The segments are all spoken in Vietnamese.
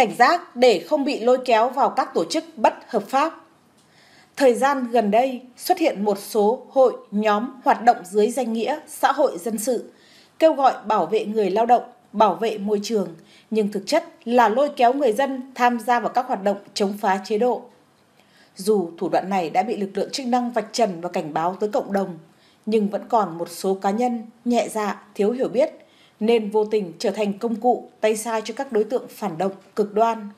cảnh giác để không bị lôi kéo vào các tổ chức bất hợp pháp. Thời gian gần đây xuất hiện một số hội, nhóm hoạt động dưới danh nghĩa xã hội dân sự, kêu gọi bảo vệ người lao động, bảo vệ môi trường, nhưng thực chất là lôi kéo người dân tham gia vào các hoạt động chống phá chế độ. Dù thủ đoạn này đã bị lực lượng chức năng vạch trần và cảnh báo tới cộng đồng, nhưng vẫn còn một số cá nhân nhẹ dạ, thiếu hiểu biết, nên vô tình trở thành công cụ tay sai cho các đối tượng phản động cực đoan.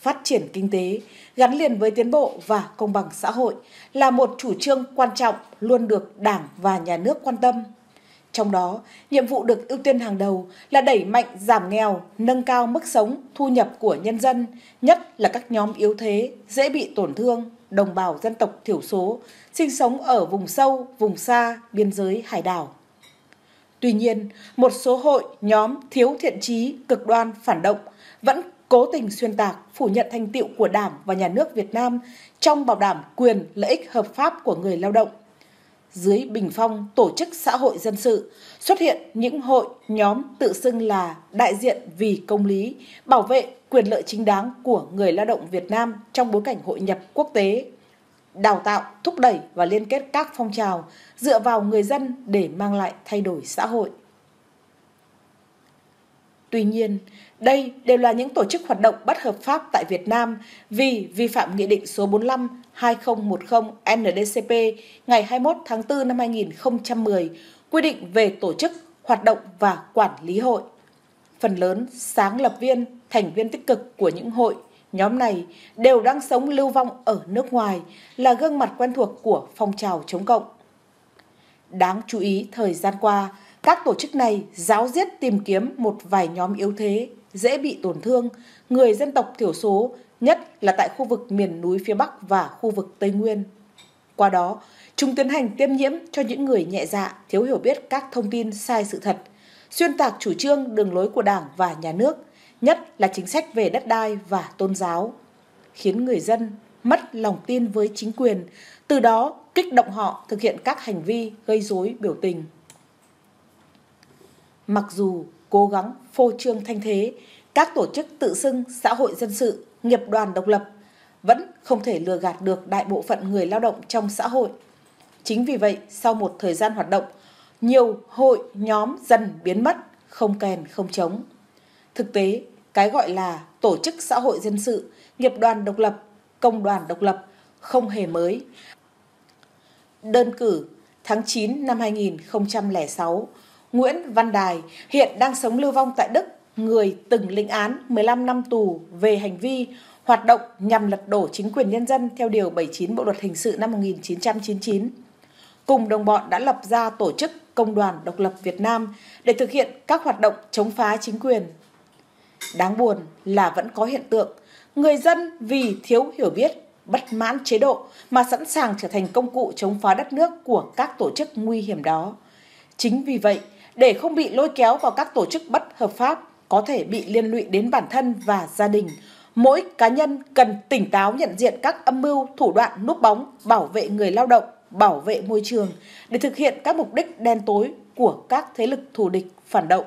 Phát triển kinh tế gắn liền với tiến bộ và công bằng xã hội là một chủ trương quan trọng luôn được Đảng và Nhà nước quan tâm. Trong đó, nhiệm vụ được ưu tiên hàng đầu là đẩy mạnh giảm nghèo, nâng cao mức sống, thu nhập của nhân dân, nhất là các nhóm yếu thế, dễ bị tổn thương, đồng bào dân tộc thiểu số, sinh sống ở vùng sâu, vùng xa, biên giới, hải đảo. Tuy nhiên, một số hội, nhóm thiếu thiện chí, cực đoan, phản động vẫn cố tình xuyên tạc, phủ nhận thành tựu của Đảng và Nhà nước Việt Nam trong bảo đảm quyền lợi ích hợp pháp của người lao động. Dưới bình phong tổ chức xã hội dân sự, xuất hiện những hội, nhóm tự xưng là đại diện vì công lý, bảo vệ quyền lợi chính đáng của người lao động Việt Nam trong bối cảnh hội nhập quốc tế, đào tạo, thúc đẩy và liên kết các phong trào dựa vào người dân để mang lại thay đổi xã hội. Tuy nhiên, đây đều là những tổ chức hoạt động bất hợp pháp tại Việt Nam vì vi phạm Nghị định số 45/2010/NĐ-CP ngày 21 tháng 4 năm 2010 quy định về tổ chức, hoạt động và quản lý hội. Phần lớn sáng lập viên, thành viên tích cực của những hội, nhóm này đều đang sống lưu vong ở nước ngoài, là gương mặt quen thuộc của phong trào chống cộng. Đáng chú ý thời gian qua, các tổ chức này ráo riết tìm kiếm một vài nhóm yếu thế, dễ bị tổn thương, người dân tộc thiểu số, nhất là tại khu vực miền núi phía Bắc và khu vực Tây Nguyên. Qua đó, chúng tiến hành tiêm nhiễm cho những người nhẹ dạ, thiếu hiểu biết các thông tin sai sự thật, xuyên tạc chủ trương đường lối của Đảng và Nhà nước, nhất là chính sách về đất đai và tôn giáo, khiến người dân mất lòng tin với chính quyền, từ đó kích động họ thực hiện các hành vi gây rối biểu tình. Mặc dù cố gắng phô trương thanh thế, các tổ chức tự xưng xã hội dân sự, nghiệp đoàn độc lập vẫn không thể lừa gạt được đại bộ phận người lao động trong xã hội. Chính vì vậy, sau một thời gian hoạt động, nhiều hội, nhóm dần biến mất, không kèn không trống. Thực tế, cái gọi là tổ chức xã hội dân sự, nghiệp đoàn độc lập, công đoàn độc lập không hề mới. Đơn cử tháng 9 năm 2006, Nguyễn Văn Đài, hiện đang sống lưu vong tại Đức, người từng lĩnh án 15 năm tù về hành vi hoạt động nhằm lật đổ chính quyền nhân dân theo Điều 79 Bộ Luật Hình sự năm 1999. Cùng đồng bọn đã lập ra Tổ chức Công đoàn Độc lập Việt Nam để thực hiện các hoạt động chống phá chính quyền. Đáng buồn là vẫn có hiện tượng người dân vì thiếu hiểu biết, bất mãn chế độ mà sẵn sàng trở thành công cụ chống phá đất nước của các tổ chức nguy hiểm đó. Chính vì vậy, để không bị lôi kéo vào các tổ chức bất hợp pháp có thể bị liên lụy đến bản thân và gia đình, mỗi cá nhân cần tỉnh táo nhận diện các âm mưu, thủ đoạn núp bóng, bảo vệ người lao động, bảo vệ môi trường để thực hiện các mục đích đen tối của các thế lực thù địch phản động.